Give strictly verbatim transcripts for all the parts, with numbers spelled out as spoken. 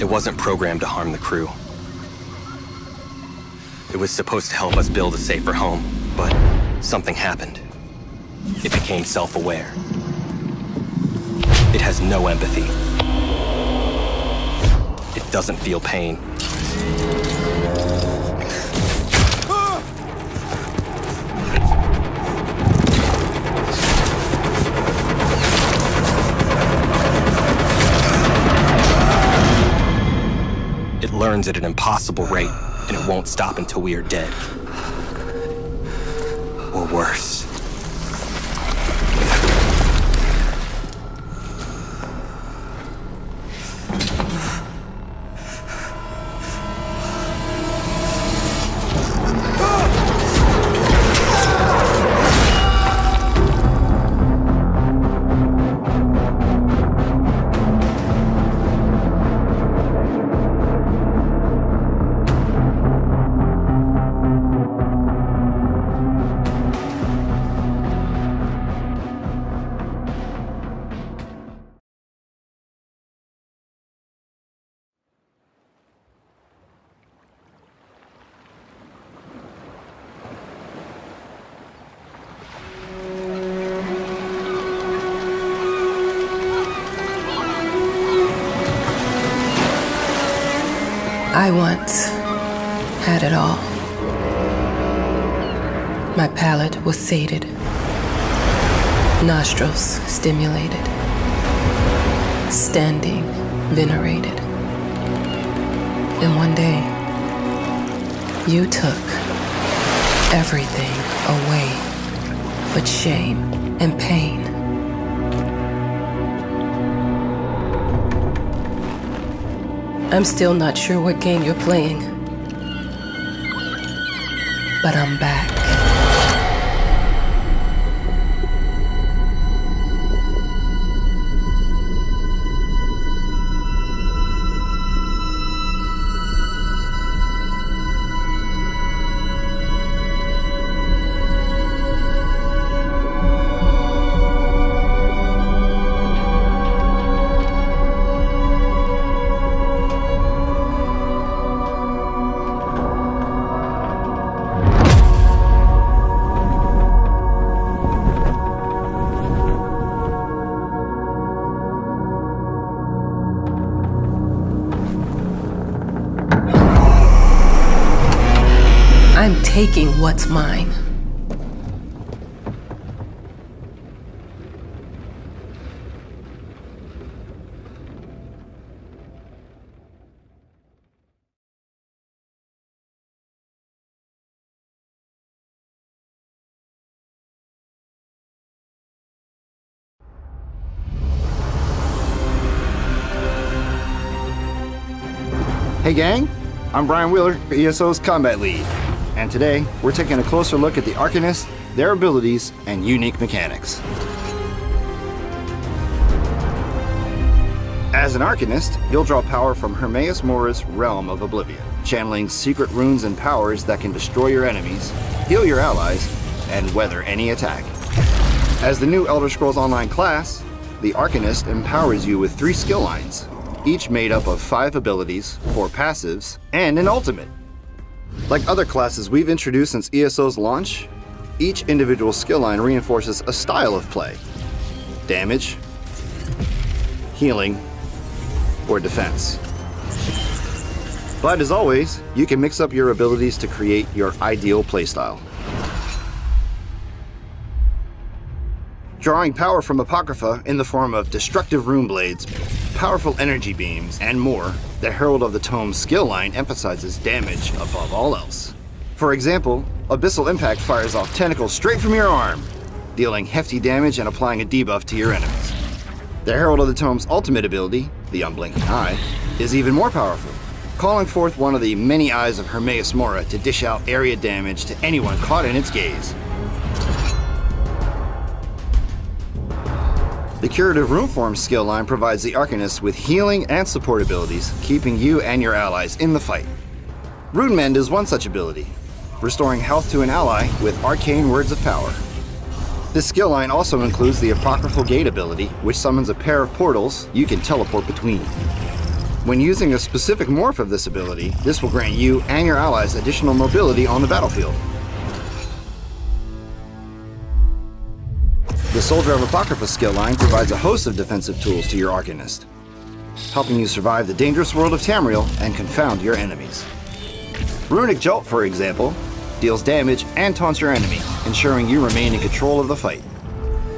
It wasn't programmed to harm the crew. It was supposed to help us build a safer home, but something happened. It became self-aware. It has no empathy. It doesn't feel pain. It learns at an impossible rate, and it won't stop until we are dead. Or worse. I once had it all. My palate was sated, nostrils stimulated, standing venerated. And one day, you took everything away but shame and pain. I'm still not sure what game you're playing, but I'm back. Taking what's mine. Hey gang, I'm Brian Wheeler, E S O's Combat Lead. And today, we're taking a closer look at the Arcanist, their abilities, and unique mechanics. As an Arcanist, you'll draw power from Hermaeus Mora's Realm of Oblivion, channeling secret runes and powers that can destroy your enemies, heal your allies, and weather any attack. As the new Elder Scrolls Online class, the Arcanist empowers you with three skill lines, each made up of five abilities, four passives, and an ultimate. Like other classes we've introduced since E S O's launch, each individual skill line reinforces a style of play: damage, healing, or defense. But as always, you can mix up your abilities to create your ideal playstyle. Drawing power from Apocrypha in the form of destructive Rune Blades, powerful energy beams, and more, the Herald of the Tome's skill line emphasizes damage above all else. For example, Abyssal Impact fires off tentacles straight from your arm, dealing hefty damage and applying a debuff to your enemies. The Herald of the Tome's ultimate ability, the Unblinking Eye, is even more powerful, calling forth one of the many eyes of Hermaeus Mora to dish out area damage to anyone caught in its gaze. The Curative Runeform skill line provides the Arcanist with healing and support abilities, keeping you and your allies in the fight. Runemend is one such ability, restoring health to an ally with arcane words of power. This skill line also includes the Apocryphal Gate ability, which summons a pair of portals you can teleport between. When using a specific morph of this ability, this will grant you and your allies additional mobility on the battlefield. The Soldier of Apocrypha skill line provides a host of defensive tools to your Arcanist, helping you survive the dangerous world of Tamriel and confound your enemies. Runic Jolt, for example, deals damage and taunts your enemy, ensuring you remain in control of the fight.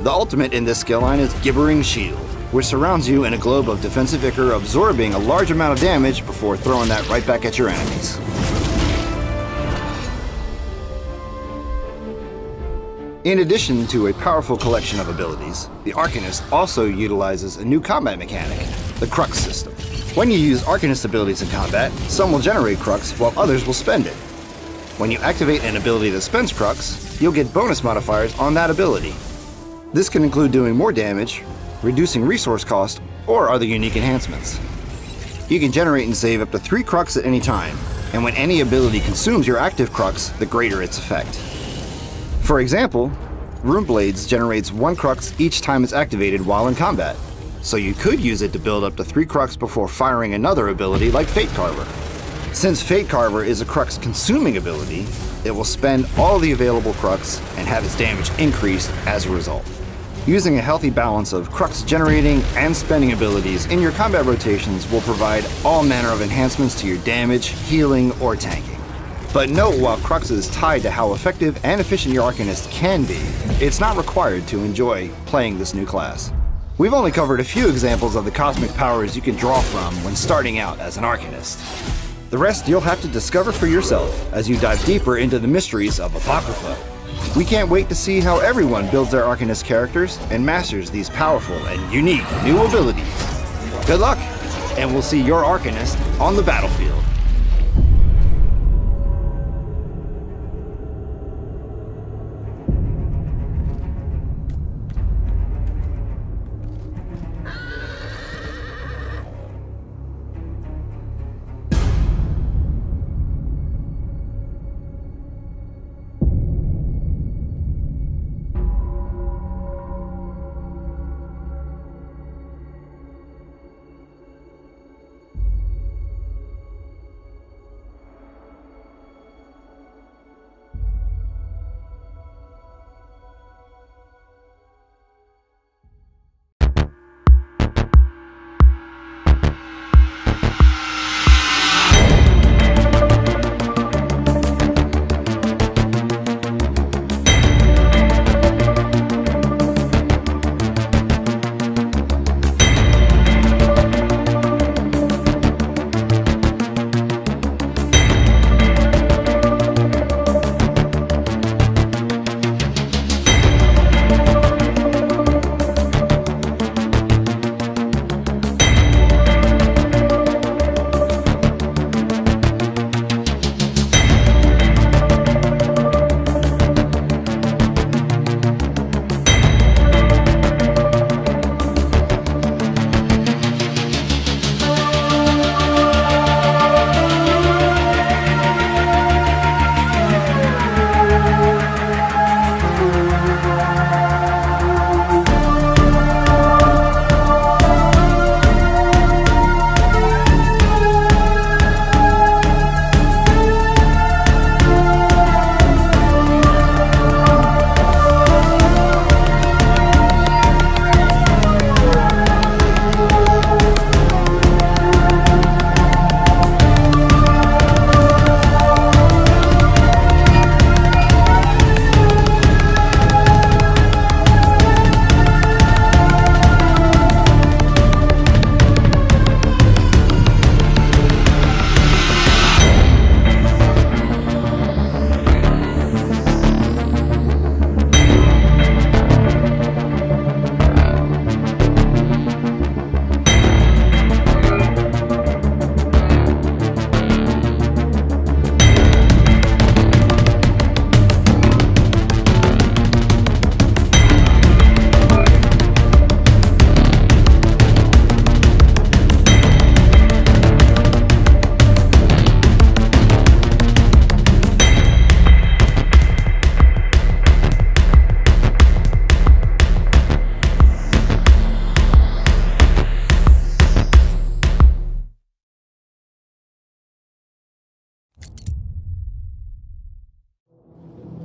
The ultimate in this skill line is Gibbering Shield, which surrounds you in a globe of defensive ichor, absorbing a large amount of damage before throwing that right back at your enemies. In addition to a powerful collection of abilities, the Arcanist also utilizes a new combat mechanic, the Crux system. When you use Arcanist abilities in combat, some will generate Crux while others will spend it. When you activate an ability that spends Crux, you'll get bonus modifiers on that ability. This can include doing more damage, reducing resource cost, or other unique enhancements. You can generate and save up to three Crux at any time, and when any ability consumes your active Crux, the greater its effect. For example, Rune Blades generates one Crux each time it's activated while in combat, so you could use it to build up to three Crux before firing another ability like Fate Carver. Since Fate Carver is a Crux-consuming ability, it will spend all the available Crux and have its damage increased as a result. Using a healthy balance of Crux generating and spending abilities in your combat rotations will provide all manner of enhancements to your damage, healing, or tanking. But note, while Crux is tied to how effective and efficient your Arcanist can be, it's not required to enjoy playing this new class. We've only covered a few examples of the cosmic powers you can draw from when starting out as an Arcanist. The rest you'll have to discover for yourself as you dive deeper into the mysteries of Apocrypha. We can't wait to see how everyone builds their Arcanist characters and masters these powerful and unique new abilities. Good luck, and we'll see your Arcanist on the battlefield.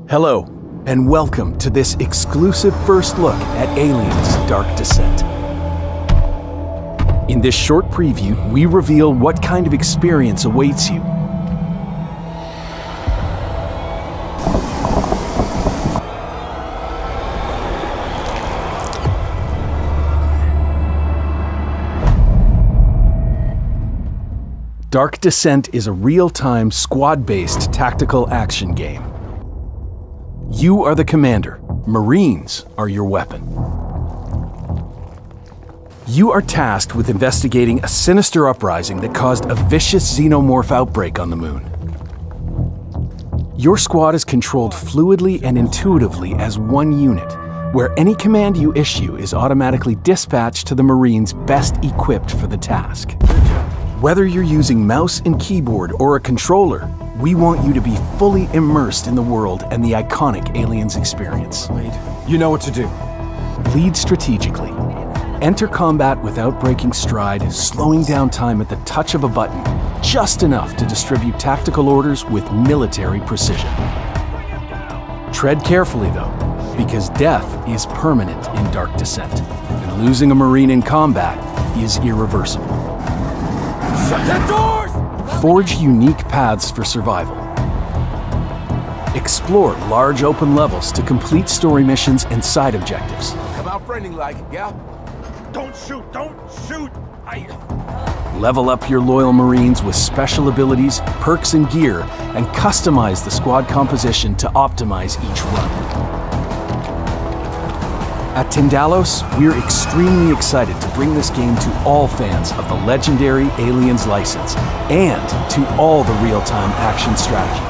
Hello, and welcome to this exclusive first look at Aliens: Dark Descent. In this short preview, we reveal what kind of experience awaits you. Dark Descent is a real-time, squad-based tactical action game. You are the commander. Marines are your weapon. You are tasked with investigating a sinister uprising that caused a vicious xenomorph outbreak on the moon. Your squad is controlled fluidly and intuitively as one unit, where any command you issue is automatically dispatched to the Marines best equipped for the task. Whether you're using mouse and keyboard or a controller, we want you to be fully immersed in the world and the iconic Aliens experience. You know what to do. Lead strategically. Enter combat without breaking stride, slowing down time at the touch of a button, just enough to distribute tactical orders with military precision. Tread carefully, though, because death is permanent in Dark Descent, and losing a Marine in combat is irreversible. Shut the doors! Forge unique paths for survival. Explore large open levels to complete story missions and side objectives. Come out friendly like, yeah? Don't shoot, don't shoot! I... Level up your loyal Marines with special abilities, perks and gear, and customize the squad composition to optimize each run. At Tindalos, we're extremely excited to bring this game to all fans of the legendary Aliens license and to all the real-time action strategy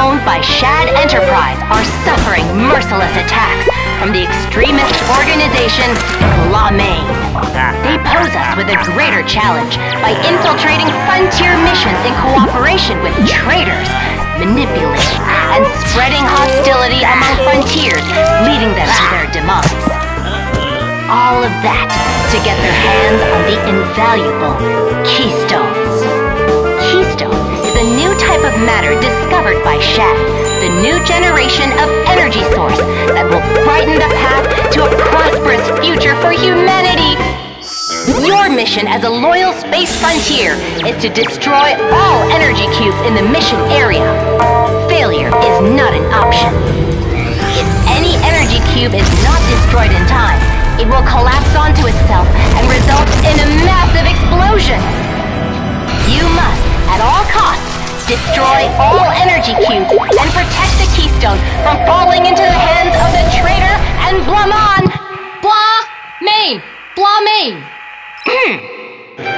owned by Shad Enterprise are suffering merciless attacks from the extremist organization La Main. They pose us with a greater challenge by infiltrating frontier missions in cooperation with traitors, manipulators, and spreading hostility among frontiers, leading them to their demise. All of that to get their hands on the invaluable Keystones. Keystone is a new type of matter discovered by Shad, the new generation of energy source that will brighten the path to a prosperous future for humanity. Your mission as a loyal Space Frontier is to destroy all energy cubes in the mission area. Failure is not an option. If any energy cube is not destroyed in time, it will collapse onto itself and result in a massive explosion. You must, at all costs, destroy all energy cubes and protect the Keystone from falling into the hands of the traitor and Blamon! Blamon! Blamon!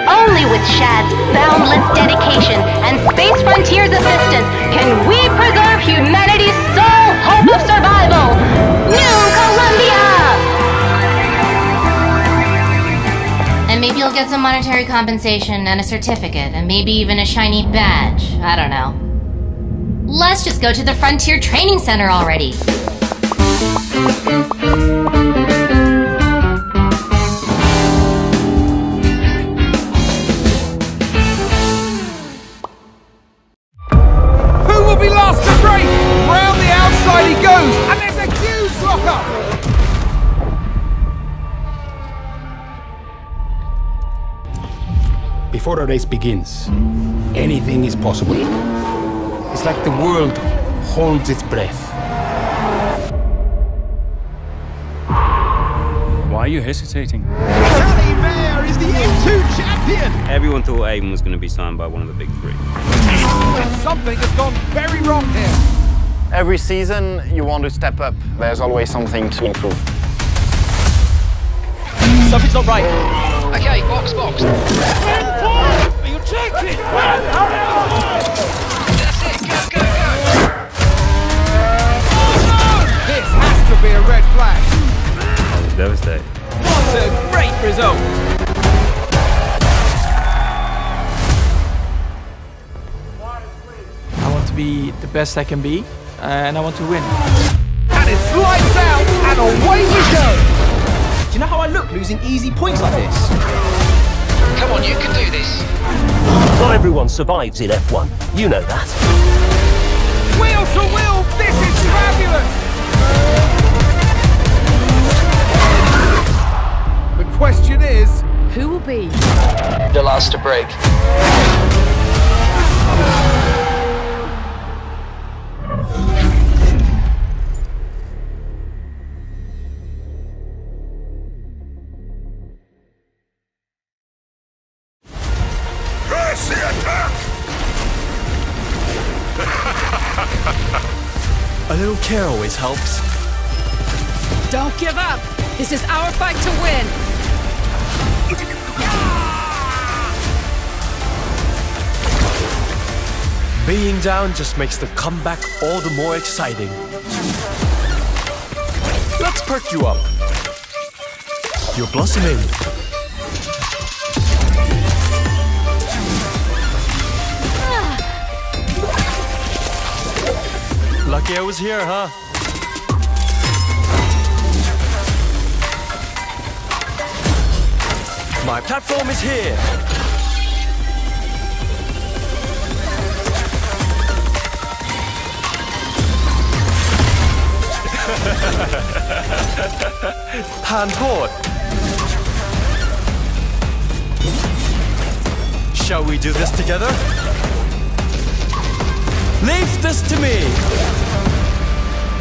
Only with Shad's boundless dedication and Space Frontier's assistance can we preserve humanity's sole hope of survival! New Columbia! And maybe you'll get some monetary compensation and a certificate, and maybe even a shiny badge. I don't know. Let's just go to the Frontier Training Center already! before a race begins, anything is possible. It's like the world holds its breath. Why are you hesitating? Calibert is the A two champion! Everyone thought Aiden was going to be signed by one of the big three. And something has gone very wrong here. Every season, you want to step up. There's always something to improve. Something's not right. Okay, box, box. Are you joking? That's it, go, go, go! Oh, no! This has to be a red flag. Devastated. What a great result! I want to be the best I can be, and I want to win. And it slides out, and away we go! Do you know how I look losing easy points like this? Come on, you can do this. Not everyone survives in F one, you know that. Wheel to wheel, this is fabulous! The question is, who will be the last to break? Press the attack! A little care always helps. Don't give up! This is our fight to win! Being down just makes the comeback all the more exciting. Let's perk you up. You're blossoming. Ah. Lucky I was here, huh? My platform is here. Pan port. Shall we do this together? Leave this to me.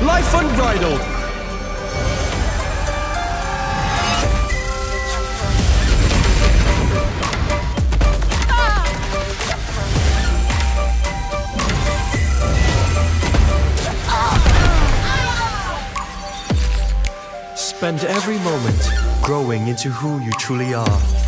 Life unbridled. Spend every moment growing into who you truly are.